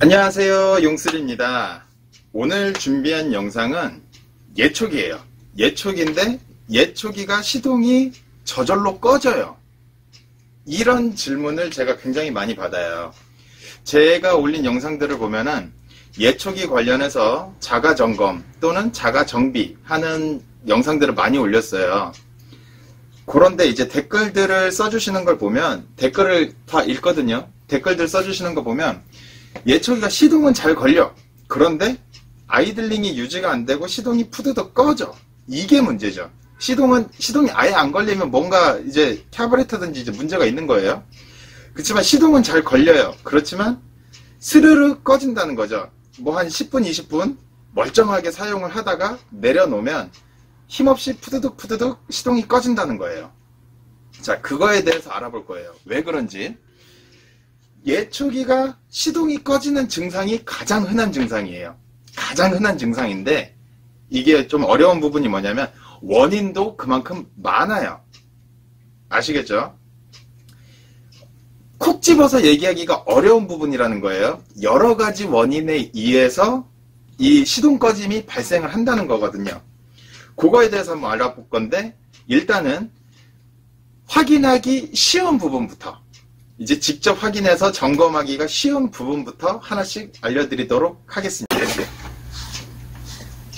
안녕하세요, 용쓰리입니다. 오늘 준비한 영상은 예초기예요. 예초기인데 예초기가 시동이 저절로 꺼져요. 이런 질문을 제가 굉장히 많이 받아요. 제가 올린 영상들을 보면은 예초기 관련해서 자가점검 또는 자가정비 하는 영상들을 많이 올렸어요. 그런데 이제 댓글들을 써주시는 걸 보면, 댓글을 다 읽거든요. 댓글들 써주시는 거 보면 예초기가 시동은 잘 걸려. 그런데 아이들링이 유지가 안 되고 시동이 푸드덕 꺼져. 이게 문제죠. 시동이 아예 안 걸리면 뭔가 이제 캬브레터든지 이제 문제가 있는 거예요. 그렇지만 시동은 잘 걸려요. 그렇지만 스르르 꺼진다는 거죠. 뭐 한 10분, 20분 멀쩡하게 사용을 하다가 내려놓으면 힘없이 푸드득 시동이 꺼진다는 거예요. 자, 그거에 대해서 알아볼 거예요. 왜 그런지. 예초기가 시동이 꺼지는 증상이 가장 흔한 증상이에요. 가장 흔한 증상인데 이게 좀 어려운 부분이 뭐냐면 원인도 그만큼 많아요. 아시겠죠? 콕 집어서 얘기하기가 어려운 부분이라는 거예요. 여러 가지 원인에 의해서 이 시동 꺼짐이 발생을 한다는 거거든요. 그거에 대해서 한번 알아볼 건데, 일단은 확인하기 쉬운 부분부터, 이제 직접 확인해서 점검하기가 쉬운 부분부터 하나씩 알려드리도록 하겠습니다.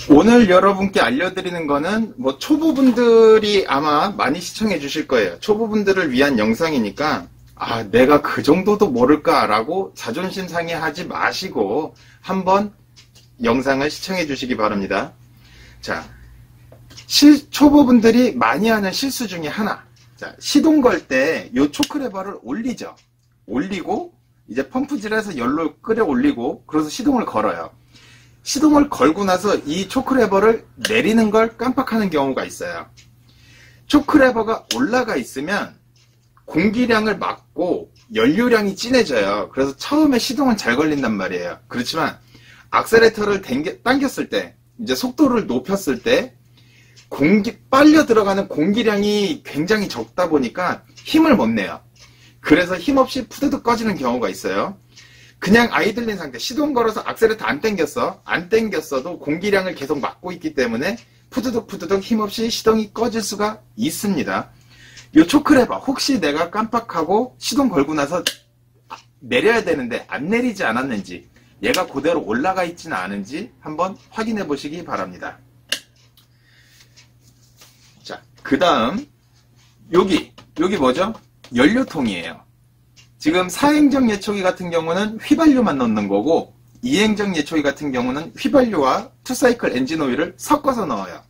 오늘 여러분께 알려드리는 거는 뭐 초보분들이 아마 많이 시청해 주실 거예요. 초보분들을 위한 영상이니까 아, 내가 그 정도도 모를까라고 자존심 상해하지 마시고 한번 영상을 시청해 주시기 바랍니다. 자, 초보분들이 많이 하는 실수 중에 하나. 자, 시동 걸 때 요 초크레버를 올리죠. 올리고 이제 펌프질해서 열로 끌어올리고 그래서 시동을 걸어요. 시동을 걸고 나서 이 초크레버를 내리는 걸 깜빡하는 경우가 있어요. 초크레버가 올라가 있으면 공기량을 막고 연료량이 진해져요. 그래서 처음에 시동은 잘 걸린단 말이에요. 그렇지만 악셀레터를 당겼을 때, 이제 속도를 높였을 때 빨려 들어가는 공기량이 굉장히 적다 보니까 힘을 못 내요. 그래서 힘없이 푸드득 꺼지는 경우가 있어요. 그냥 아이들린 상태, 시동 걸어서 악셀레터 안 당겼어도 공기량을 계속 막고 있기 때문에 푸드득 힘없이 시동이 꺼질 수가 있습니다. 요 초크레버, 혹시 내가 깜빡하고 시동 걸고 나서 내려야 되는데 안 내리지 않았는지, 얘가 그대로 올라가 있지는 않은지 한번 확인해 보시기 바랍니다. 자, 그 다음 여기 뭐죠? 연료통이에요. 지금 4행정 예초기 같은 경우는 휘발유만 넣는 거고 2행정 예초기 같은 경우는 휘발유와 투사이클 엔진 오일을 섞어서 넣어요.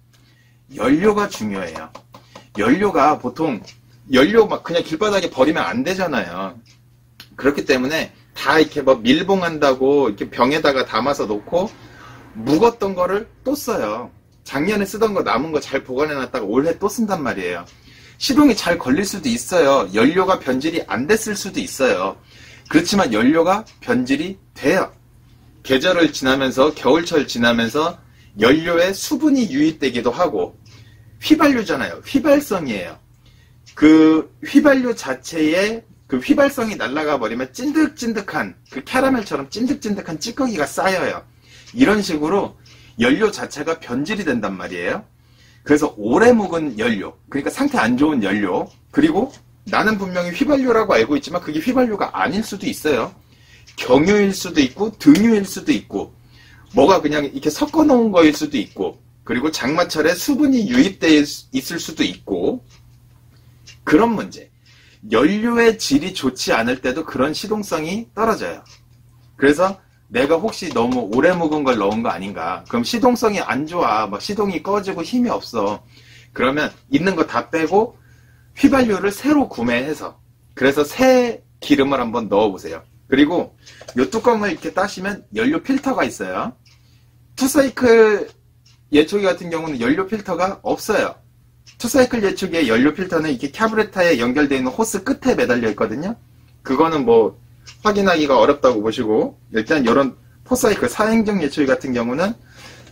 연료가 중요해요. 연료가 보통 연료 막 그냥 길바닥에 버리면 안 되잖아요. 그렇기 때문에 다 이렇게 막 밀봉한다고 이렇게 병에다가 담아서 놓고 묵었던 거를 또 써요. 작년에 쓰던 거 남은 거 잘 보관해 놨다가 올해 또 쓴단 말이에요. 시동이 잘 걸릴 수도 있어요. 연료가 변질이 안 됐을 수도 있어요. 그렇지만 연료가 변질이 돼요. 계절을 지나면서, 겨울철 지나면서 연료에 수분이 유입되기도 하고, 휘발유잖아요. 휘발성이에요. 그 휘발유 자체에 그 휘발성이 날아가 버리면 찐득찐득한, 그 캐러멜처럼 찐득찐득한 찌꺼기가 쌓여요. 이런 식으로 연료 자체가 변질이 된단 말이에요. 그래서 오래 묵은 연료, 그러니까 상태 안 좋은 연료, 그리고 나는 분명히 휘발유라고 알고 있지만 그게 휘발유가 아닐 수도 있어요. 경유일 수도 있고 등유일 수도 있고 뭐가 그냥 이렇게 섞어 놓은 거일 수도 있고, 그리고 장마철에 수분이 유입되어 있을 수도 있고, 그런 문제. 연료의 질이 좋지 않을 때도 그런 시동성이 떨어져요. 그래서 내가 혹시 너무 오래 묵은 걸 넣은 거 아닌가, 그럼 시동성이 안 좋아, 막 시동이 꺼지고 힘이 없어, 그러면 있는 거 다 빼고 휘발유를 새로 구매해서, 그래서 새 기름을 한번 넣어보세요. 그리고 이 뚜껑을 이렇게 따시면 연료 필터가 있어요. 투사이클 예초기 같은 경우는 연료 필터가 없어요. 투사이클 예초기의 연료 필터는 이렇게 캬브레터에 연결되어 있는 호스 끝에 매달려 있거든요. 그거는 뭐 확인하기가 어렵다고 보시고, 일단 이런 포사이클 4행정 예초기 같은 경우는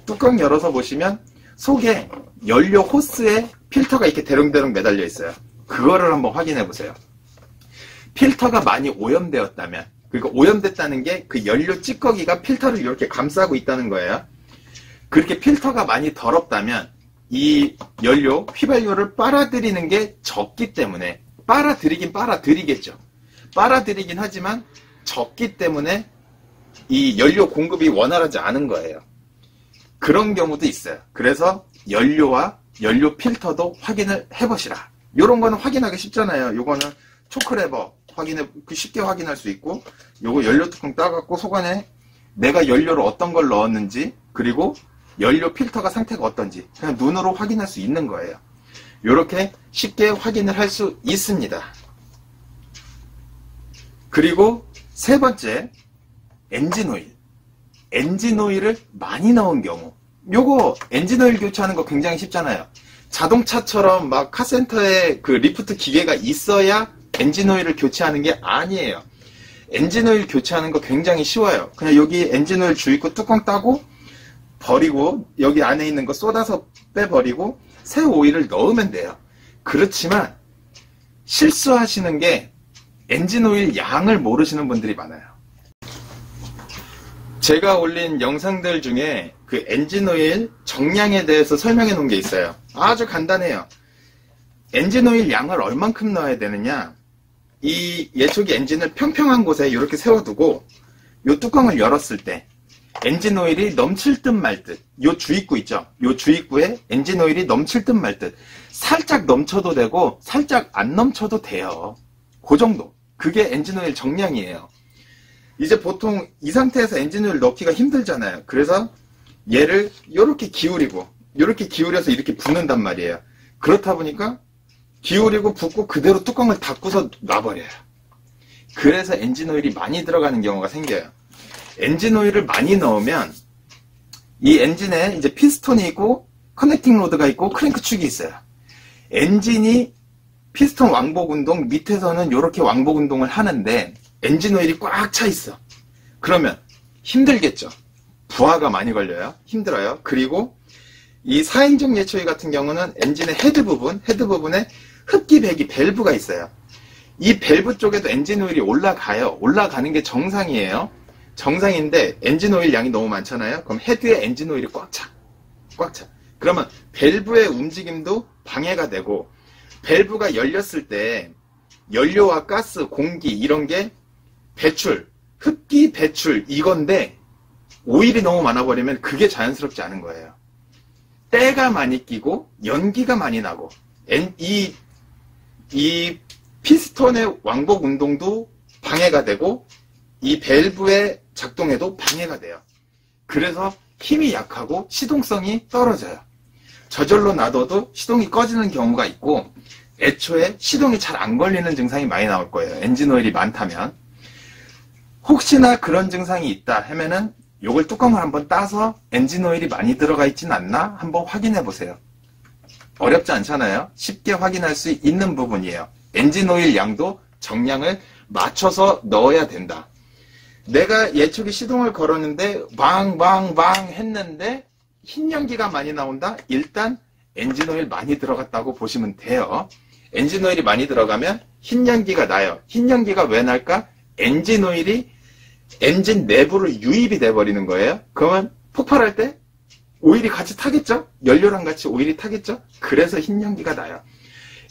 뚜껑 열어서 보시면 속에 연료 호스에 필터가 이렇게 대롱대롱 매달려 있어요. 그거를 한번 확인해 보세요. 필터가 많이 오염되었다면, 그러니까 오염됐다는 게 그 연료 찌꺼기가 필터를 이렇게 감싸고 있다는 거예요. 그렇게 필터가 많이 더럽다면 이 연료, 휘발유를 빨아들이는 게 적기 때문에, 빨아들이긴 빨아들이겠죠. 빨아들이긴 하지만 적기 때문에 이 연료 공급이 원활하지 않은 거예요. 그런 경우도 있어요. 그래서 연료와 연료 필터도 확인을 해보시라. 요런 거는 확인하기 쉽잖아요. 요거는 초크레버 쉽게 확인할 수 있고, 요거 연료 뚜껑 따갖고 속안에 내가 연료를 어떤 걸 넣었는지, 그리고 연료 필터가 상태가 어떤지 그냥 눈으로 확인할 수 있는 거예요. 요렇게 쉽게 확인을 할 수 있습니다. 그리고 세 번째, 엔진오일. 엔진오일을 많이 넣은 경우. 요거 엔진오일 교체하는 거 굉장히 쉽잖아요. 자동차처럼 막 카센터에 그 리프트 기계가 있어야 엔진오일을 교체하는 게 아니에요. 엔진오일 교체하는 거 굉장히 쉬워요. 그냥 여기 엔진오일 주입구 뚜껑 따고 버리고, 여기 안에 있는 거 쏟아서 빼버리고 새 오일을 넣으면 돼요. 그렇지만 실수하시는 게 엔진오일 양을 모르시는 분들이 많아요. 제가 올린 영상들 중에 그 엔진오일 정량에 대해서 설명해 놓은 게 있어요. 아주 간단해요. 엔진오일 양을 얼만큼 넣어야 되느냐, 이 예초기 엔진을 평평한 곳에 이렇게 세워두고 요 뚜껑을 열었을 때 엔진오일이 넘칠 듯 말 듯, 요 주입구 있죠? 요 주입구에 엔진오일이 넘칠 듯 말 듯, 살짝 넘쳐도 되고 살짝 안 넘쳐도 돼요. 그 정도. 그게 엔진오일 정량이에요. 이제 보통 이 상태에서 엔진오일 넣기가 힘들잖아요. 그래서 얘를 요렇게 기울이고 요렇게 기울여서 이렇게 붓는단 말이에요. 그렇다 보니까 기울이고 붓고 그대로 뚜껑을 닫고서 놔버려요. 그래서 엔진오일이 많이 들어가는 경우가 생겨요. 엔진오일을 많이 넣으면 이 엔진에 이제 피스톤이 있고 커넥팅 로드가 있고 크랭크축이 있어요. 엔진이 피스톤 왕복 운동 밑에서는 이렇게 왕복 운동을 하는데 엔진오일이 꽉 차 있어. 그러면 힘들겠죠. 부하가 많이 걸려요. 힘들어요. 그리고 이 4인정 예초기 같은 경우는 엔진의 헤드 부분에 흡기 배기 밸브가 있어요. 이 밸브 쪽에도 엔진오일이 올라가요. 올라가는 게 정상이에요. 정상인데 엔진오일 양이 너무 많잖아요. 그럼 헤드에 엔진오일이 꽉 차. 꽉 차. 그러면 밸브의 움직임도 방해가 되고, 밸브가 열렸을 때 연료와 가스, 공기 이런 게 배출, 흡기 배출 이건데 오일이 너무 많아 버리면 그게 자연스럽지 않은 거예요. 때가 많이 끼고 연기가 많이 나고, 이 피스톤의 왕복 운동도 방해가 되고 이 밸브의 작동에도 방해가 돼요. 그래서 힘이 약하고 시동성이 떨어져요. 저절로 놔둬도 시동이 꺼지는 경우가 있고, 애초에 시동이 잘 안 걸리는 증상이 많이 나올 거예요. 엔진오일이 많다면. 혹시나 그런 증상이 있다 하면은 요걸 뚜껑을 한번 따서 엔진오일이 많이 들어가 있진 않나 한번 확인해 보세요. 어렵지 않잖아요. 쉽게 확인할 수 있는 부분이에요. 엔진오일 양도 정량을 맞춰서 넣어야 된다. 내가 예초기 시동을 걸었는데 왕왕왕 했는데 흰 연기가 많이 나온다? 일단 엔진오일 많이 들어갔다고 보시면 돼요. 엔진오일이 많이 들어가면 흰 연기가 나요. 흰 연기가 왜 날까? 엔진오일이 엔진 내부로 유입이 돼버리는 거예요. 그러면 폭발할 때 오일이 같이 타겠죠? 연료랑 같이 오일이 타겠죠? 그래서 흰 연기가 나요.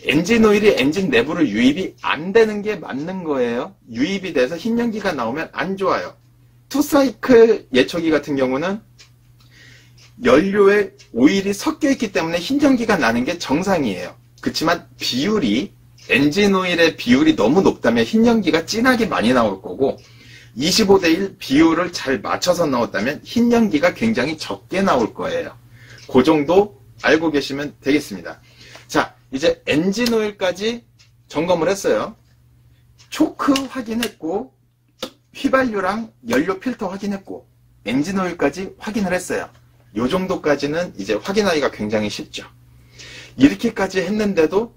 엔진오일이 엔진 내부로 유입이 안 되는 게 맞는 거예요. 유입이 돼서 흰 연기가 나오면 안 좋아요. 투사이클 예초기 같은 경우는 연료에 오일이 섞여 있기 때문에 흰 연기가 나는 게 정상이에요. 그렇지만 비율이, 엔진오일의 비율이 너무 높다면 흰 연기가 진하게 많이 나올 거고, 25:1 비율을 잘 맞춰서 넣었다면 흰 연기가 굉장히 적게 나올 거예요. 그 정도 알고 계시면 되겠습니다. 자, 이제 엔진오일까지 점검을 했어요. 초크 확인했고, 휘발유랑 연료 필터 확인했고, 엔진오일까지 확인을 했어요. 요 정도까지는 이제 확인하기가 굉장히 쉽죠. 이렇게까지 했는데도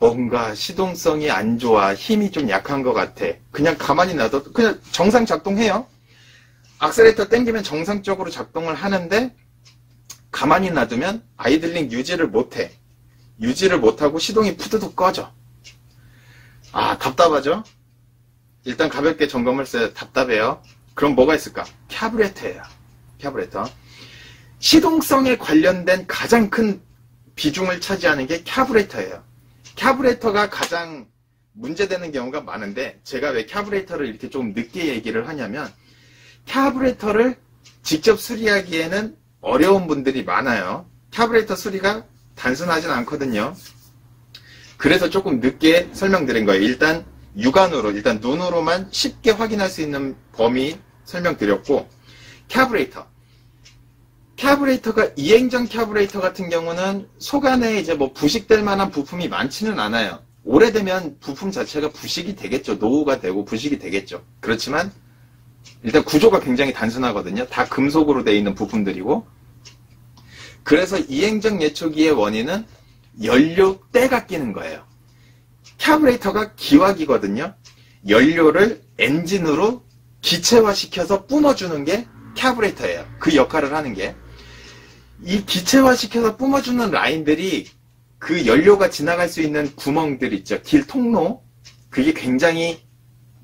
뭔가 시동성이 안 좋아, 힘이 좀 약한 것 같아. 그냥 가만히 놔둬도 그냥 정상 작동해요. 악셀레이터 당기면 정상적으로 작동을 하는데 가만히 놔두면 아이들링 유지를 못해. 유지를 못하고 시동이 푸드득 꺼져. 아, 답답하죠? 일단 가볍게 점검했어요. 답답해요. 그럼 뭐가 있을까? 캬뷰레터예요. 캬뷰레터. 시동성에 관련된 가장 큰 비중을 차지하는 게 캬뷰레터예요. 캬뷰레터가 가장 문제되는 경우가 많은데, 제가 왜 캬뷰레터를 이렇게 좀 늦게 얘기를 하냐면, 캬뷰레터를 직접 수리하기에는 어려운 분들이 많아요. 캬뷰레터 수리가 단순하진 않거든요. 그래서 조금 늦게 설명드린 거예요. 일단 육안으로, 일단 눈으로만 쉽게 확인할 수 있는 범위 설명드렸고, 캬뷰레터가 이행전 캬뷰레터 같은 경우는 속안에 이제 뭐 부식될 만한 부품이 많지는 않아요. 오래되면 부품 자체가 부식이 되겠죠. 노후가 되고 부식이 되겠죠. 그렇지만 일단 구조가 굉장히 단순하거든요. 다 금속으로 되어 있는 부품들이고, 그래서 이행정 예초기의 원인은 연료때가 끼는 거예요. 캬브레이터가 기화기거든요. 연료를 엔진으로 기체화시켜서 뿜어주는 게 캬브레이터예요. 그 역할을 하는 게. 이 기체화시켜서 뿜어주는 라인들이, 그 연료가 지나갈 수 있는 구멍들 있죠. 길 통로. 그게 굉장히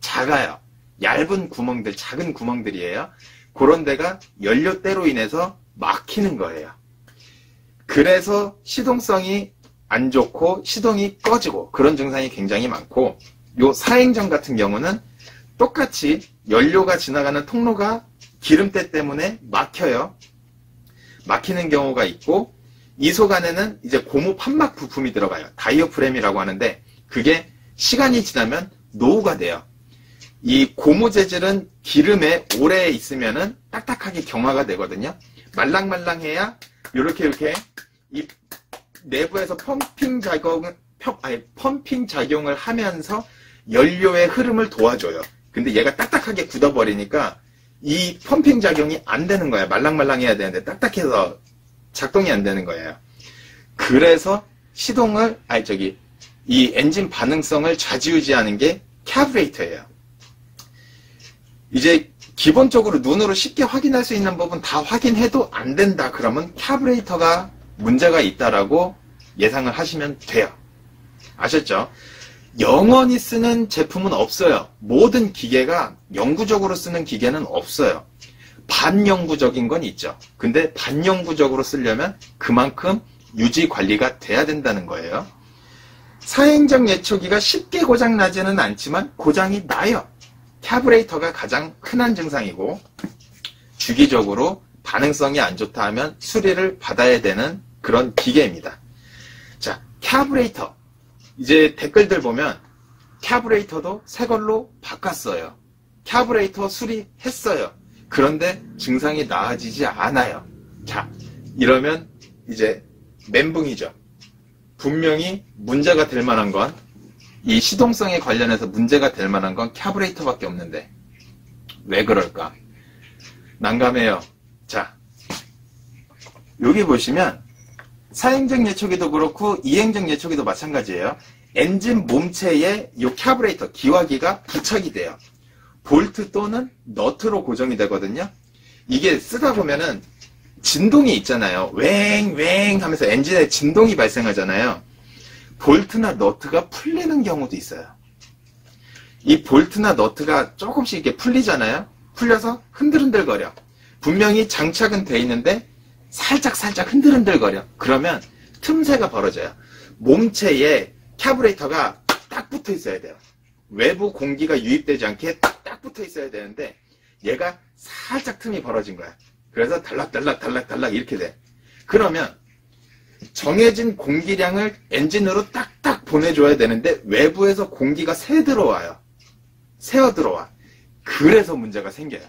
작아요. 얇은 구멍들, 작은 구멍들이에요. 그런 데가 연료때로 인해서 막히는 거예요. 그래서 시동성이 안 좋고 시동이 꺼지고 그런 증상이 굉장히 많고, 요 사행전 같은 경우는 똑같이 연료가 지나가는 통로가 기름때 때문에 막혀요. 막히는 경우가 있고, 이 속안에는 이제 고무 판막 부품이 들어가요. 다이어프램이라고 하는데, 그게 시간이 지나면 노후가 돼요. 이 고무 재질은 기름에 오래 있으면은 딱딱하게 경화가 되거든요. 말랑말랑해야 이렇게 이 내부에서 펌핑 작용을 하면서 연료의 흐름을 도와줘요. 근데 얘가 딱딱하게 굳어버리니까 이 펌핑 작용이 안 되는 거예요. 말랑말랑해야 되는데 딱딱해서 작동이 안 되는 거예요. 그래서 이 엔진 반응성을 좌지우지하는 게 캬브레이터예요. 이제 기본적으로 눈으로 쉽게 확인할 수 있는 부분 다 확인해도 안 된다. 그러면 캬브레이터가 문제가 있다라고 예상을 하시면 돼요. 아셨죠? 영원히 쓰는 제품은 없어요. 모든 기계가 영구적으로 쓰는 기계는 없어요. 반영구적인 건 있죠. 근데 반영구적으로 쓰려면 그만큼 유지관리가 돼야 된다는 거예요. 사행정 예초기가 쉽게 고장나지는 않지만 고장이 나요. 캬브레이터가 가장 흔한 증상이고, 주기적으로 반응성이 안 좋다 하면 수리를 받아야 되는 그런 기계입니다. 자, 캬브레이터. 이제 댓글들 보면 캬브레이터도 새 걸로 바꿨어요. 캬브레이터 수리했어요. 그런데 증상이 나아지지 않아요. 자, 이러면 이제 멘붕이죠. 분명히 문제가 될 만한 건, 이 시동성에 관련해서 문제가 될 만한 건 캬브레이터밖에 없는데 왜 그럴까? 난감해요. 자, 여기 보시면 사행정 예초기도 그렇고 이행정 예초기도 마찬가지예요. 엔진 몸체에 이 캬브레이터, 기화기가 부착이 돼요. 볼트 또는 너트로 고정이 되거든요. 이게 쓰다 보면은 진동이 있잖아요. 웽웽 하면서 엔진에 진동이 발생하잖아요. 볼트나 너트가 풀리는 경우도 있어요. 이 볼트나 너트가 조금씩 이렇게 풀리잖아요. 풀려서 흔들흔들거려. 분명히 장착은 돼 있는데 살짝 흔들흔들거려. 그러면 틈새가 벌어져요. 몸체에 캬브레이터가 딱 붙어 있어야 돼요. 외부 공기가 유입되지 않게 딱 붙어 있어야 되는데 얘가 살짝 틈이 벌어진 거야. 그래서 달락달락 이렇게 돼. 그러면 정해진 공기량을 엔진으로 딱딱 보내줘야 되는데 외부에서 공기가 새어 들어와. 그래서 문제가 생겨요.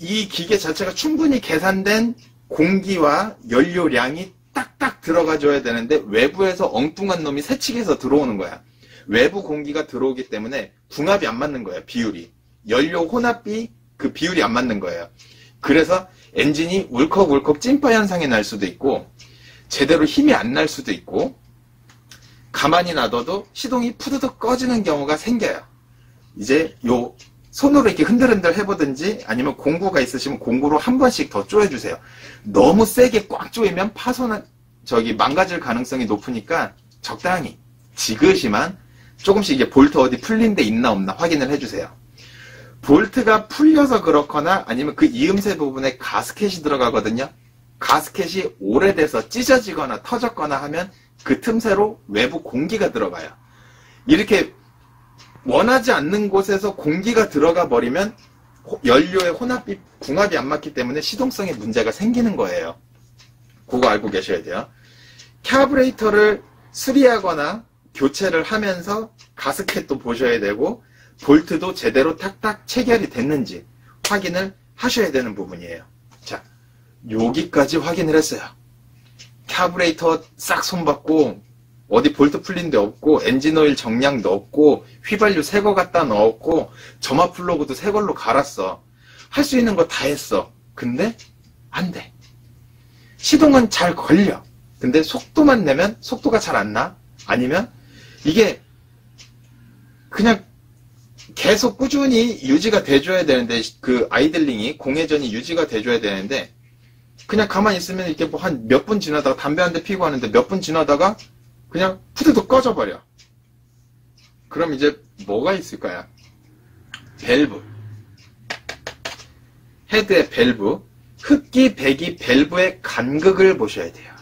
이 기계 자체가 충분히 계산된 공기와 연료량이 딱딱 들어가줘야 되는데 외부에서 엉뚱한 놈이 새치기해서 들어오는 거야. 외부 공기가 들어오기 때문에 궁합이 안 맞는 거예요. 비율이. 연료 혼합비 그 비율이 안 맞는 거예요. 그래서 엔진이 울컥울컥 찐빠 현상이 날 수도 있고, 제대로 힘이 안 날 수도 있고, 가만히 놔둬도 시동이 푸드득 꺼지는 경우가 생겨요. 이제 요 손으로 이렇게 흔들흔들 해보든지, 아니면 공구가 있으시면 공구로 한 번씩 더 조여주세요. 너무 세게 꽉 조이면 망가질 가능성이 높으니까 적당히 지그시만 조금씩 이게 볼트 어디 풀린 데 있나 없나 확인을 해주세요. 볼트가 풀려서 그렇거나 아니면 그 이음새 부분에 가스켓이 들어가거든요. 가스켓이 오래돼서 찢어지거나 터졌거나 하면 그 틈새로 외부 공기가 들어가요. 이렇게 원하지 않는 곳에서 공기가 들어가 버리면 연료의 혼합이, 궁합이 안 맞기 때문에 시동성에 문제가 생기는 거예요. 그거 알고 계셔야 돼요. 캬브레이터를 수리하거나 교체를 하면서 가스켓도 보셔야 되고 볼트도 제대로 탁탁 체결이 됐는지 확인을 하셔야 되는 부분이에요. 자, 여기까지 확인을 했어요. 캬브레이터 싹 손봤고 어디 볼트 풀린 데 없고 엔진오일 정량 넣었고 휘발유 새 거 갖다 넣었고 점화 플러그도 새 걸로 갈았어. 할 수 있는 거 다 했어. 근데 안 돼. 시동은 잘 걸려. 근데 속도만 내면 속도가 잘 안 나. 아니면 이게 그냥 계속 꾸준히 유지가 돼줘야 되는데 그 아이들링이 공회전이 유지가 돼줘야 되는데 그냥 가만히 있으면 이렇게 뭐 한 몇 분 지나다가 담배 한 대 피고 하는데 몇 분 지나다가 그냥 푸드도 꺼져버려. 그럼 이제 뭐가 있을까요? 밸브. 헤드의 밸브. 흡기, 배기, 밸브의 간극을 보셔야 돼요.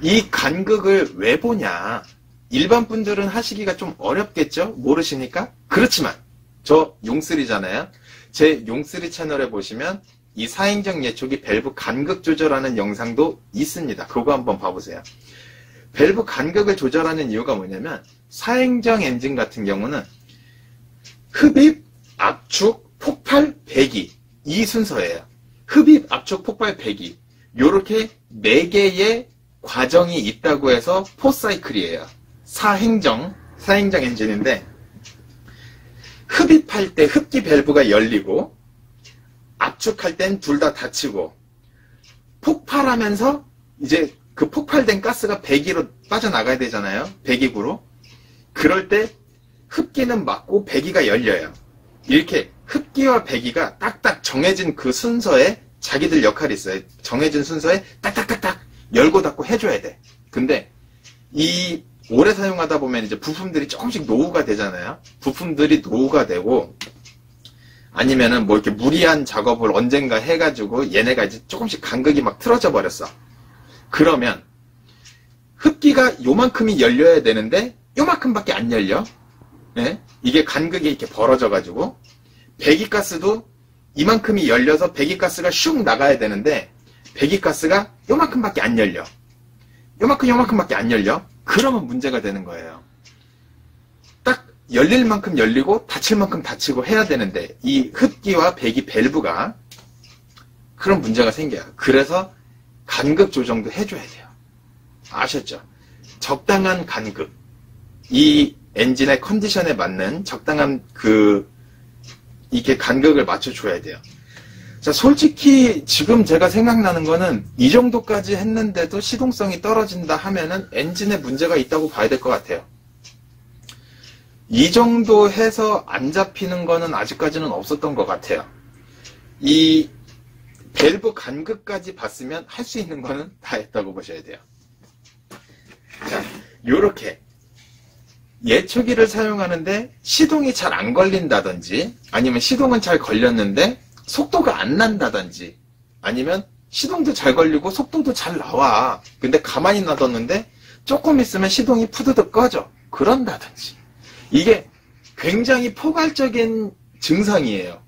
이 간극을 왜 보냐. 일반 분들은 하시기가 좀 어렵겠죠? 모르시니까? 그렇지만 저 용쓰리잖아요. 제 용쓰리 채널에 보시면 이 사행정 예초기 밸브 간극 조절하는 영상도 있습니다. 그거 한번 봐보세요. 밸브 간극을 조절하는 이유가 뭐냐면 사행정 엔진 같은 경우는 흡입, 압축, 폭발, 배기 이 순서예요. 흡입, 압축, 폭발, 배기 요렇게 4개의 과정이 있다고 해서 포사이클이에요. 사행정 엔진인데 흡입할 때 흡기 밸브가 열리고 압축할 땐 둘 다 닫히고 폭발하면서 이제 그 폭발된 가스가 배기로 빠져나가야 되잖아요. 배기구로. 그럴 때 흡기는 막고 배기가 열려요. 이렇게 흡기와 배기가 딱딱 정해진 그 순서에 자기들 역할이 있어요. 정해진 순서에 딱딱딱딱 열고 닫고 해줘야 돼. 근데 이 오래 사용하다 보면 이제 부품들이 조금씩 노후가 되잖아요. 부품들이 노후가 되고 아니면은 뭐 이렇게 무리한 작업을 언젠가 해가지고 얘네가 이제 조금씩 간극이 막 틀어져 버렸어. 그러면 흡기가 요만큼이 열려야 되는데 요만큼밖에 안 열려. 네? 이게 간극이 이렇게 벌어져가지고 배기가스도 이만큼이 열려서 배기가스가 슝 나가야 되는데 배기가스가 요만큼밖에 안 열려. 요만큼밖에 안 열려. 그러면 문제가 되는 거예요. 딱 열릴 만큼 열리고 닫힐 만큼 닫히고 해야 되는데 이 흡기와 배기 밸브가 그런 문제가 생겨요. 그래서 간극 조정도 해줘야 돼요. 아셨죠? 적당한 간극. 이 엔진의 컨디션에 맞는 적당한 이렇게 간극을 맞춰줘야 돼요. 자, 솔직히 지금 제가 생각나는 거는 이 정도까지 했는데도 시동성이 떨어진다 하면은 엔진에 문제가 있다고 봐야 될 것 같아요. 이 정도 해서 안 잡히는 거는 아직까지는 없었던 것 같아요. 이 밸브 간극까지 봤으면 할 수 있는 거는 다 했다고 보셔야 돼요. 자, 요렇게 예초기를 사용하는데 시동이 잘 안 걸린다든지 아니면 시동은 잘 걸렸는데 속도가 안 난다든지 아니면 시동도 잘 걸리고 속도도 잘 나와. 근데 가만히 놔뒀는데 조금 있으면 시동이 푸드득 꺼져. 그런다든지. 이게 굉장히 포괄적인 증상이에요.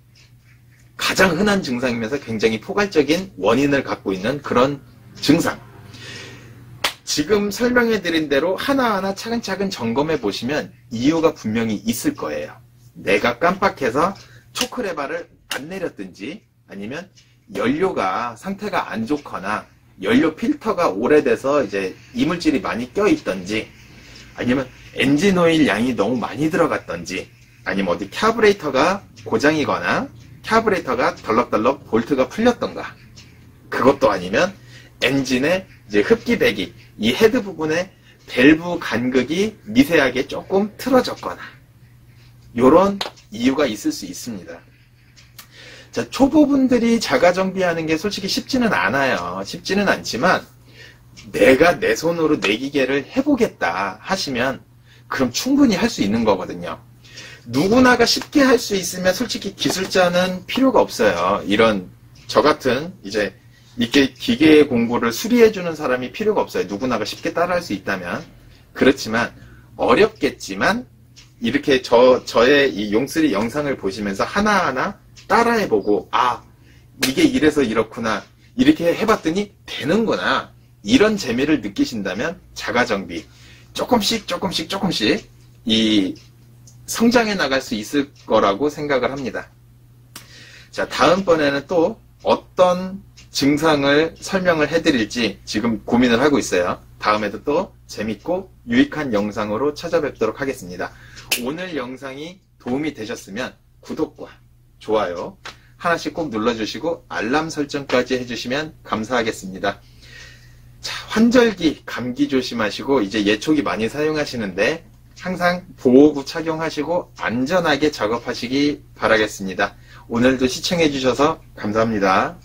가장 흔한 증상이면서 굉장히 포괄적인 원인을 갖고 있는 그런 증상. 지금 설명해드린 대로 하나하나 차근차근 점검해 보시면 이유가 분명히 있을 거예요. 내가 깜빡해서 초크레바를 안 내렸든지 아니면 연료가 상태가 안 좋거나 연료 필터가 오래돼서 이제 이물질이 많이 껴있던지 아니면 엔진 오일 양이 너무 많이 들어갔던지 아니면 어디 캬브레이터가 고장이거나 캬브레이터가 덜럭덜럭 볼트가 풀렸던가 그것도 아니면 엔진의 이제 흡기 배기 이 헤드 부분에 밸브 간극이 미세하게 조금 틀어졌거나 요런 이유가 있을 수 있습니다. 자, 초보분들이 자가정비하는 게 솔직히 쉽지는 않아요. 쉽지는 않지만 내가 내 손으로 내 기계를 해보겠다 하시면 그럼 충분히 할 수 있는 거거든요. 누구나가 쉽게 할 수 있으면 솔직히 기술자는 필요가 없어요. 이런 저 같은 이제 이게 기계의 공부를 수리해주는 사람이 필요가 없어요. 누구나가 쉽게 따라할 수 있다면. 그렇지만 어렵겠지만 이렇게 저의 이 용쓰리 영상을 보시면서 하나하나 따라해보고, 아 이게 이래서 이렇구나, 이렇게 해봤더니 되는구나, 이런 재미를 느끼신다면 자가정비 조금씩 이 성장해 나갈 수 있을 거라고 생각을 합니다. 자, 다음번에는 또 어떤 증상을 설명을 해드릴지 지금 고민을 하고 있어요. 다음에도 또 재밌고 유익한 영상으로 찾아뵙도록 하겠습니다. 오늘 영상이 도움이 되셨으면 구독과 좋아요 하나씩 꼭 눌러주시고 알람 설정까지 해주시면 감사하겠습니다. 자, 환절기 감기 조심하시고 이제 예초기 많이 사용하시는데 항상 보호구 착용하시고 안전하게 작업하시기 바라겠습니다. 오늘도 시청해주셔서 감사합니다.